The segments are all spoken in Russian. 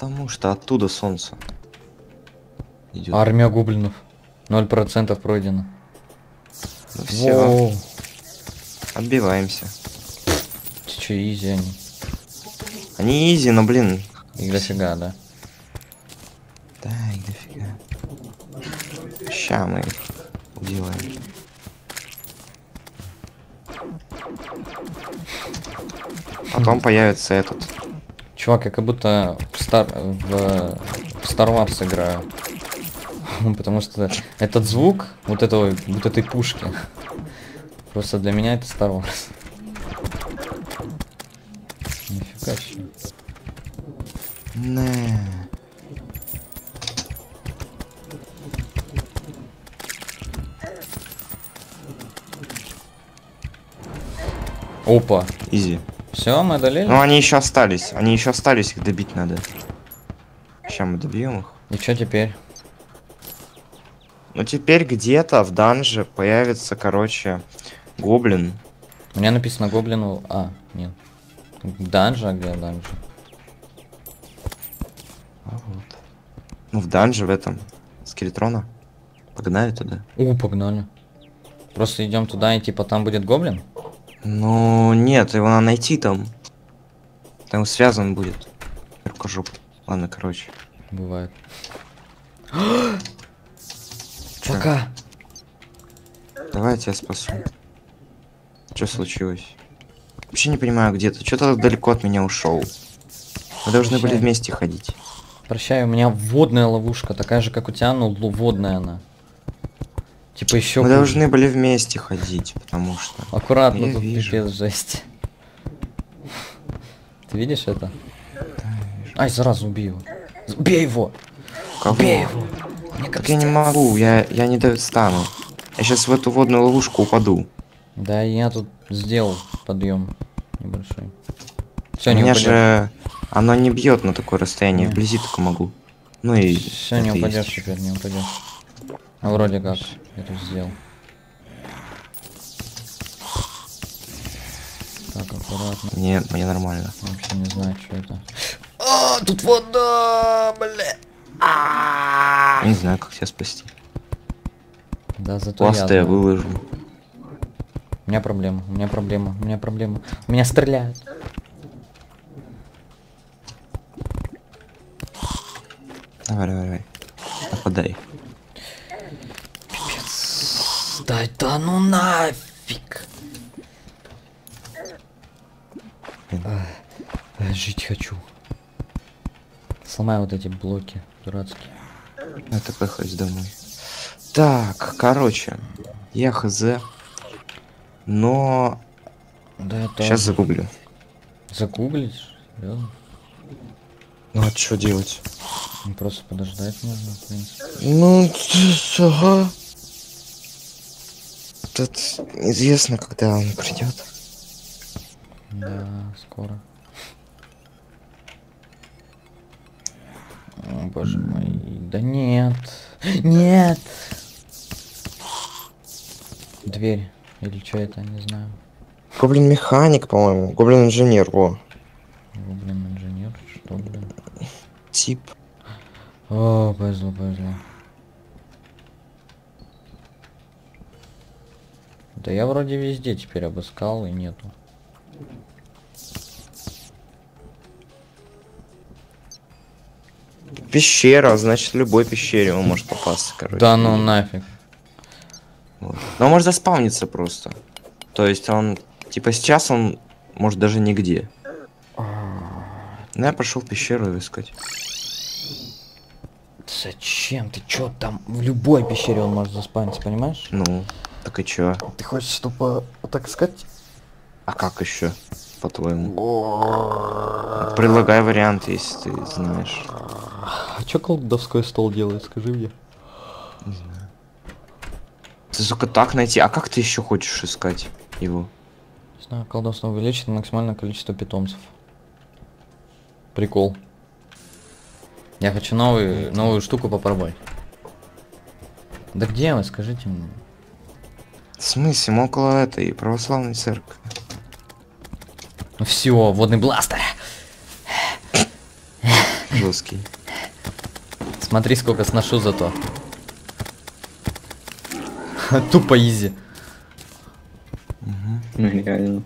Потому что оттуда солнце идет. Армия гоблинов. 0% пройдено. Ну, все. Отбиваемся. Че, изи они. Они изи, но, блин. Их дофига, да. Да, их дофига. Ща мы их убиваем. Потом появится этот. Чувак, я как будто в Star Wars играю. Потому что этот звук вот этой пушки. Просто для меня это Star Wars. Нифига себе. Не. Опа. Изи. Все, мы одолели. Но они еще остались. Они еще остались, их добить надо. Сейчас мы добьем их. И что теперь? Ну теперь где-то в данже появится, короче, гоблин. У меня написано гоблину. А, нет. Данжа, а где данжа? А вот. Ну в данже в этом. Скелетрона. Погнали туда. О, погнали. Просто идем туда и типа там будет гоблин? Ну нет, его надо найти там. Там связан будет. Рукожоп. Ладно, короче. Бывает. Пока. Давай я тебя спасу. Что случилось? Вообще не понимаю, где ты. Что-то далеко от меня ушел. Мы должны были вместе ходить. Прощай, у меня водная ловушка, такая же, как у тебя, но водная она. Типа еще. Мы должны были вместе ходить, потому что. Аккуратно, я тут пипец, жесть. Ты видишь это? Да, вижу. Ай, зараза, убей его. Бей его! Кого? Бей его! Так я не могу, я не достану. Я сейчас в эту водную ловушку упаду. Да, я тут сделал подъем небольшой. Все, не упадет. У меня же оно не бьет на такое расстояние, нет. Вблизи только могу. Ну и все, не упадешь есть. Теперь, не упадешь. А вроде как это сделал. Так, аккуратно. Нет, мне нормально. Вообще не знаю, что это. А, тут вода, бля. Я не знаю, как себя спасти. Да, зато я выложу. У меня проблема, у меня проблема, у меня проблема. У меня стреляют. Давай, давай, давай. Нападай. Пипец. Да это ну нафиг. Жить хочу. Сломаю вот эти блоки дурацкие. Это похоже домой. Так, короче, я хз. Но да, это... сейчас загуглю. Загуглишь? Да. Ну а что делать? Просто подождать нужно, в принципе. Ну, ага. Тут известно, когда он придет. Да, скоро. О, боже мой, да нет. Нет! Дверь. Или что это, не знаю. Гоблин-механик, по-моему. Гоблин-инженер, во. Гоблин-инженер, что, блин? Тип. О, повезло, повезло. Да я вроде везде теперь обыскал и нету. Пещера, значит, в любой пещере он может попасться, короче. Да ну нафиг. Вот. Но он может заспавниться просто. То есть он, типа сейчас он, может даже нигде. Но я пошел в пещеру его искать. Зачем? Ты чё там? В любой пещере он может заспавниться, понимаешь? Ну, так и чё? Ты хочешь, чтобы вот так искать? А как еще, по-твоему? Предлагай вариант, если ты знаешь. А чё колдовской стол делает, скажи мне? Не знаю. Ты, сука, так найти. А как ты еще хочешь искать его? Не знаю, колдовство увеличит максимальное количество питомцев. Прикол. Я хочу новую штуку попробовать. Да где вы, скажите мне? В смысле, мы около этой православной церкви. Ну все, водный бластер. жесткий. Смотри, сколько сношу зато. Тупо изи. Ну реально.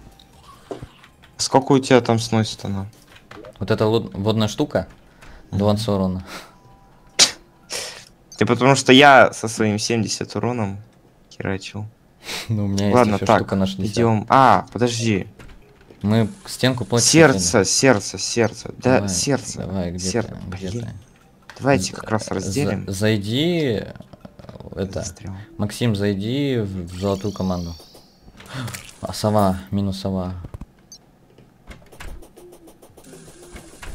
Сколько у тебя там сносит она? Вот эта водная штука? 20 урона. Ты потому что я со своим 70 уроном херачил. Ну у меня есть. Ладно, так, идем. А, подожди. Мы стенку плотно. Сердце. Да, давай, сердце. Давай, где-то. Давайте как раз разделим. Зайди. Это. Максим, зайди в золотую команду. А сова, минус сова.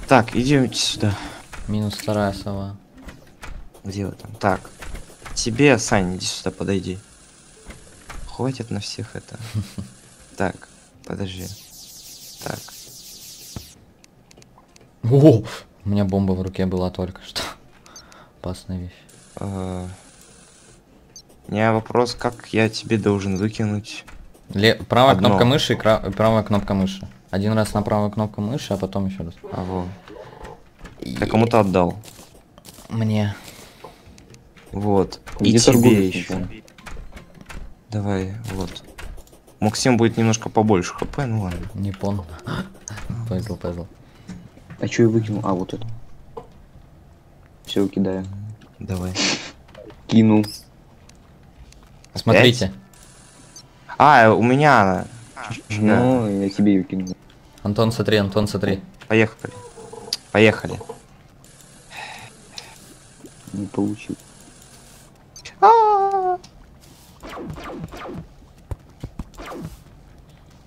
Так, идемте сюда. Минус вторая сова. Где вы там? Так. Тебе, Сань, иди сюда, подойди. Хватит на всех это. Так, подожди. Так. О, у меня бомба в руке была только что. Опасная вещь. У меня вопрос, как я тебе должен выкинуть? Правая кнопка мыши и правая кнопка мыши. Один раз на правую кнопку мыши, а потом еще раз. А вот. Я кому-то отдал. Мне. Вот. И тебе еще. Давай, вот. Максим будет немножко побольше хп, ну ладно. Не понял. Повезло. А что я выкинул? А, вот это. Все, кидаю. Давай. Кинул. Смотрите. Опять? А, у меня она. Ну, да. Я тебе ее кинул. Антон, смотри. Поехали. Не получил.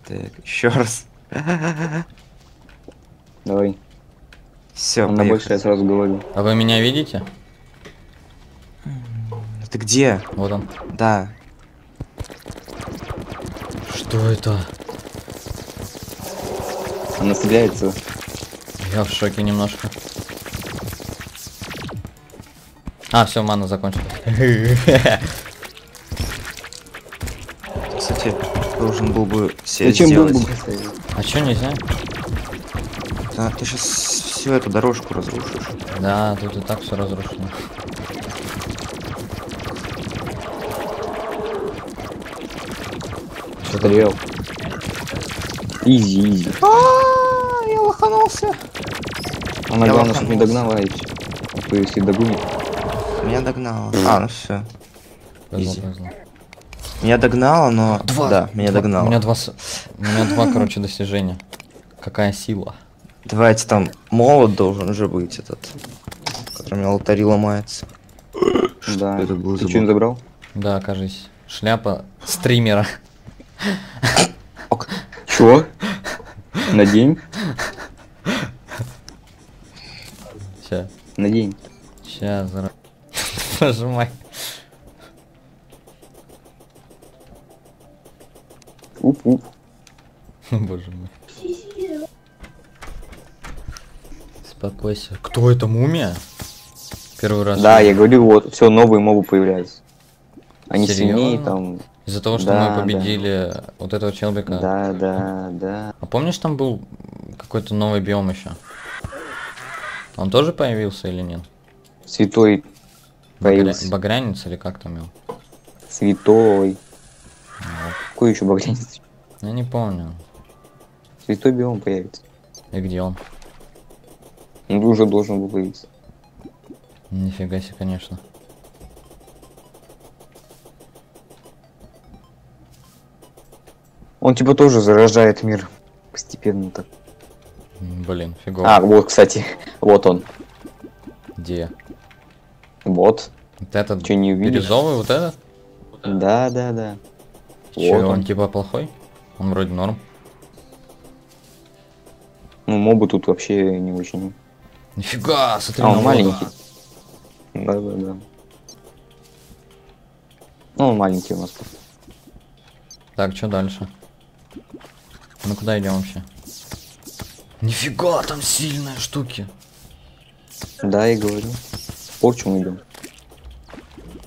Так, еще раз. Давай. Все, она больше, я сразу говорю. А вы меня видите? Ты где? Вот он. Да. Что это? Она стреляется. Я в шоке немножко. А, все, мана закончилась. Кстати, должен был бы сесть. А что нельзя? Да, ты сейчас всю эту дорожку разрушишь. Да, тут и так все разрушено. Стрел. Изи. А, я лоханулся. Она главное, чтобы не догнала эти. То есть и догонит. Меня догнала. А, ну все. Меня догнала, но. Да, меня догнала. У меня два, короче, достижения. Какая сила. Давайте там молот должен же быть этот, который у меня лотари ломается. Да. Ты что не забрал? Да, кажись. Шляпа стримера. Чё? Надень. Сейчас. Надень. Сейчас, зараз. Нажимай. Уп-уп. Боже мой. Успокойся. Кто это, мумия? Первый раз. Да, я говорю, вот, все новые мобы появляются. Они сильнее там. Из-за того, что да, мы победили да. Вот этого человека. Да. А помнишь, там был какой-то новый биом еще? Он тоже появился или нет? Святой появился. Багрянец или как там его? Святой. Вот. Какой еще багрянец? Я не помню. Святой биом появится. И где он? Он уже должен был появиться. Нифига себе, конечно. Он типа тоже зарождает мир. Постепенно так. Блин, фигово. А, вот, кстати, вот он. Где? Вот. Вот этот. Че, не увидишь? Бирюзовый вот этот? Да. Че, вот он типа плохой? Он вроде норм. Ну, мобы тут вообще не очень. Нифига, смотри, он маленький. Да. Ну, он маленький у нас тут. Так, что дальше? Ну куда идем вообще? Нифига, там сильные штуки. Да, я говорю. Порчу мы идем.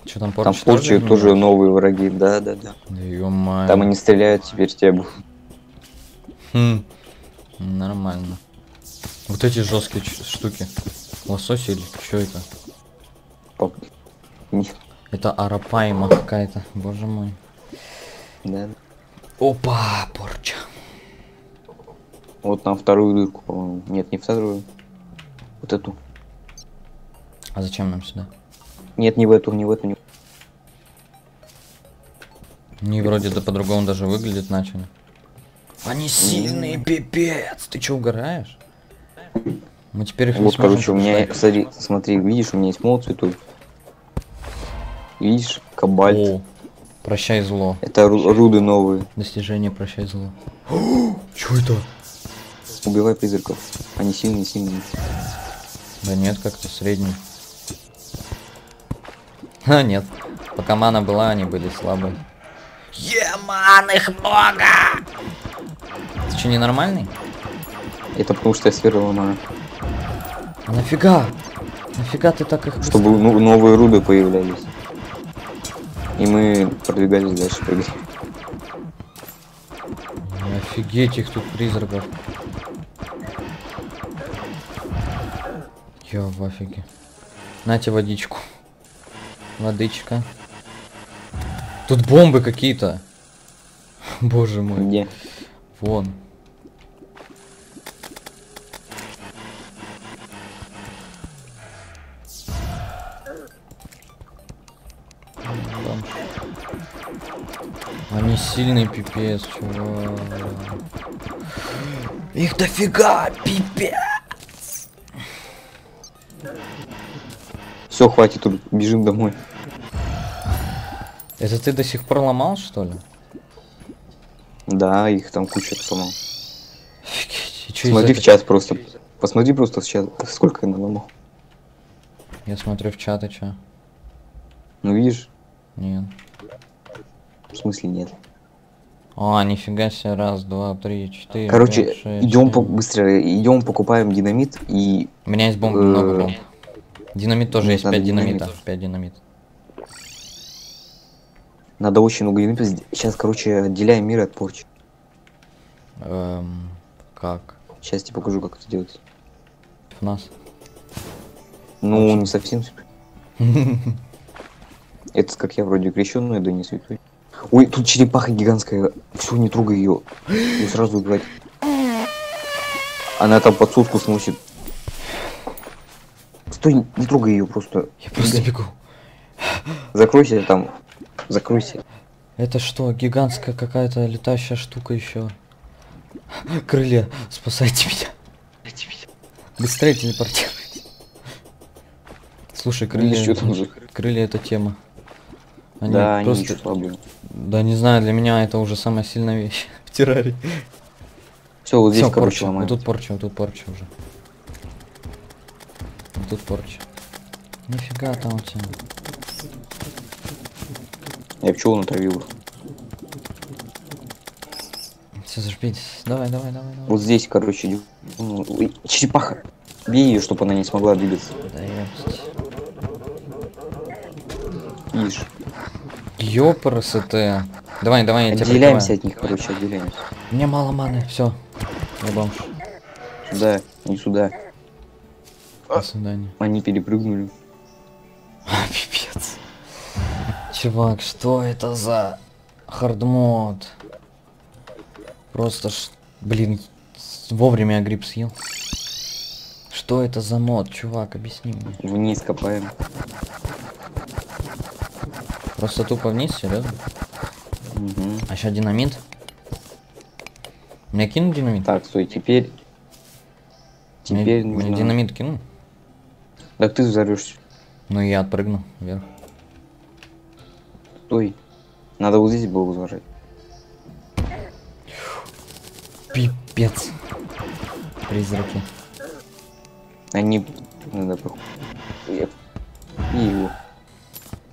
Что там порчу? Там порчу тоже новые враги, да. Ё-моё. Там они стреляют теперь в тебя. Нормально. Вот эти жесткие штуки. Лосось или что это? Поп. Это арапайма какая-то, боже мой. Да. Опа, порча. Вот там вторую дырку, по-моему. Нет, не вторую. Вот эту. А зачем нам сюда? Нет, не в эту, не в эту. Не вроде да по-другому даже выглядит начали. Они сильные, пипец. Ты что, угораешь? Мы теперь их вот, не короче, у меня, кстати, смотри, видишь, у меня есть молот цветут. Видишь, кабальт. О, прощай зло. Это руды новые. Достижение прощай зло. Чё это? Убивай призраков. Они сильные. Да нет, как-то средний. А, нет. Пока мана была, они были слабы. Е-ман, их много! Ты что, ненормальный? Это потому что я сверху мана. А нафига? Нафига ты так их... Чтобы новые руды появлялись. И мы продвигались дальше. Офигеть, их тут призраков. Я в офиге. Нате водичку. Водичка. Тут бомбы какие-то. Боже мой. Где? Вон. Они сильный пипец, чувак. Их дофига, пипец. Все, хватит, тут бежим домой. Это ты до сих пор ломал, что ли? Да, их там куча сломал. Офигеть, смотри в чат просто. Посмотри просто в чат, сколько я наломал. Я смотрю в чат, и чё? Ну видишь? Нет. В смысле нет? А, нифига себе, раз, два, три, четыре. Короче, идем быстро, идем покупаем динамит и. У меня есть бомбы, много бомб. Динамит тоже есть, 5 динамита. 5 динамит. Надо очень много динамита. Сейчас, короче, отделяем мир от порчи. Как? Сейчас тебе покажу, как это делать. В нас. Ну, не совсем. Это как я вроде крещенный, да не святой. Ой, тут черепаха гигантская. Все, не трогай ее. И сразу убивать. Она там подсоску сносит. Стой, не трогай ее просто. Я просто бегу. Закройся там. Закройся. Это что, гигантская какая-то летающая штука еще? Крылья, спасайте меня. Быстрее телепортируйся. Слушай, крылья это тема. Они да, просто... Они да не знаю, для меня это уже самая сильная вещь в террарии. Все, вот здесь, короче, ломаем. Вот тут порча уже. Вот тут порча. Нифига там у тебя. Я пчелу натравил. Все, зажмитесь. Давай. Вот здесь, короче, идем. Ой, черепаха. Бей ее, чтобы она не смогла двигаться. Да, я... Видишь? Ёпрс это. Давай, я тебя отделяемся от них, короче, отделяемся. Мне мало маны, все. Я бомж. Сюда, не сюда. До свидания. Они перепрыгнули. А, пипец. Чувак, что это за хардмод? Просто блин, вовремя я гриб съел. Что это за мод, чувак, объясни мне. Вниз копаем. Просто тупо вниз, серьезно? Угу. А сейчас динамит. Мне кину динамит? Так, стой, теперь... Теперь мне нужно... динамит кину? Так ты взорвешься. Ну я отпрыгну вверх. Стой. Надо вот здесь было взорвать. Пипец. Призраки. Они... Надо... И его.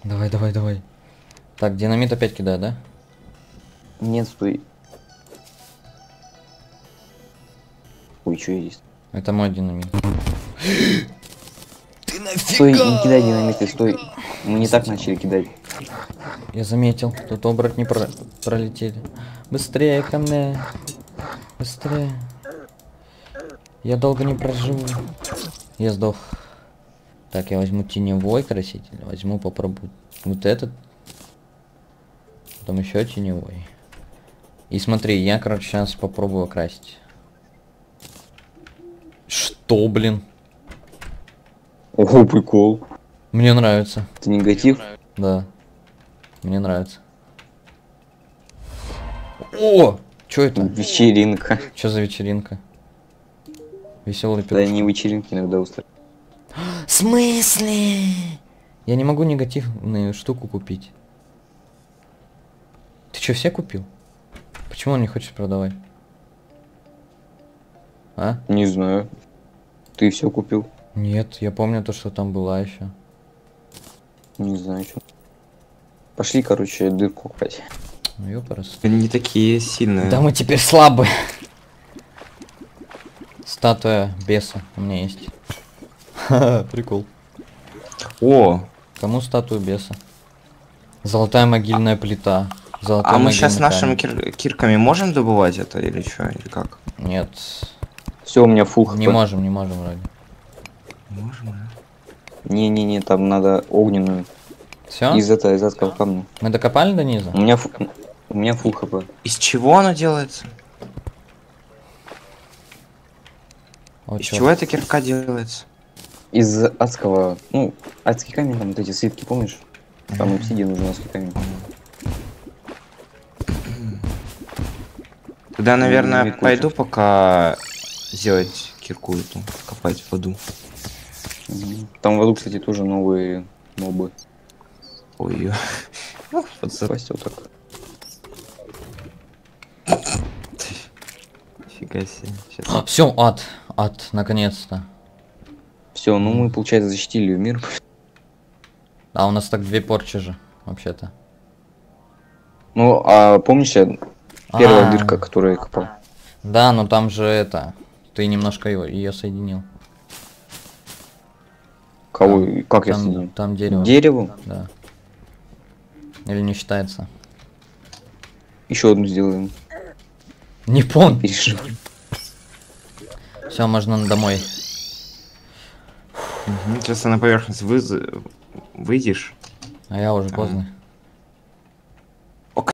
Давай. Так, динамит опять кидай, да? Нет, стой. Ой, что есть? Это мой динамит. Ты нафига? Стой, не кидай динамиты, стой. Мы не так начали кидать. Я заметил, тут оборотни пролетели. Быстрее ко мне. Быстрее. Я долго не проживу. Я сдох. Так, я возьму теневой краситель, возьму, попробую вот этот, потом еще теневой. И смотри, я, короче, сейчас попробую окрасить. Что, блин? Ого, прикол. Мне нравится. Это негатив? Да. Мне нравится. О! Чё это? Вечеринка. Чё за вечеринка? Веселый пирог. Да, не вечеринки иногда устраивают. В смысле? Я не могу негативную штуку купить. Ты чё, все купил? Почему он не хочет продавать? А? Не знаю. Ты все купил? Нет, я помню то, что там была еще. Не знаю, что. Пошли, короче, дырку купать. Ну, ёпарас. Не такие сильные. Да мы теперь слабы. Статуя беса у меня есть. Прикол. О! Кому статую беса? Золотая могильная плита. Золотая, а мы сейчас нашими кирками можем добывать это или что, или как? Нет. Все, у меня фух. Не можем вроде. Не можем, да? Не-не-не, там надо огненную. Все? Из этого камня. Мы докопали до низа? У меня фул хп. Из чего оно делается? О, из чего эта кирка делается? Из адского, ну, адский камень, там вот эти слитки, помнишь? Там обсидиан нужен, адский камень. Тогда, наверное, пойду пока сделать кирку эту, копать воду. Там в воду, кстати, тоже новые мобы. Ой, подсопастил так. Фига себе. А, все, ад, наконец-то. Все, ну мы, получается, защитили мир. А у нас так две порчи же, вообще-то. Ну, а помнишь, первая дырка, которую я копал? Да, но там же это, ты немножко ее соединил. Кого? Там, как я соединил? Там дерево. Деревом? Да. Или не считается? Еще одну сделаем. Не помню. Переживай. Все, можно домой. Сейчас на поверхность выйдешь. А я уже поздно.